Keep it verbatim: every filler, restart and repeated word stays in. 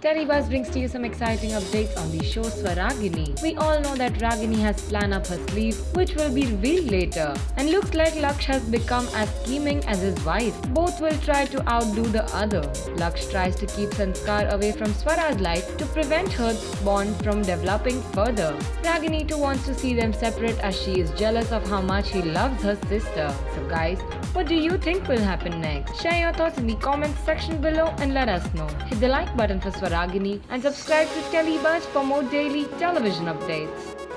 TeleBuzz brings to you some exciting updates on the show Swaragini. We all know that Ragini has planned up her sleeve, which will be revealed later. And looks like Laksh has become as scheming as his wife. Both will try to outdo the other. Laksh tries to keep Sanskar away from Swaraj life to prevent her bond from developing further. Ragini too wants to see them separate as she is jealous of how much he loves her sister. So guys, what do you think will happen next? Share your thoughts in the comments section below and let us know. Hit the like button for Swaragini and subscribe to TeleBuzz for more daily television updates.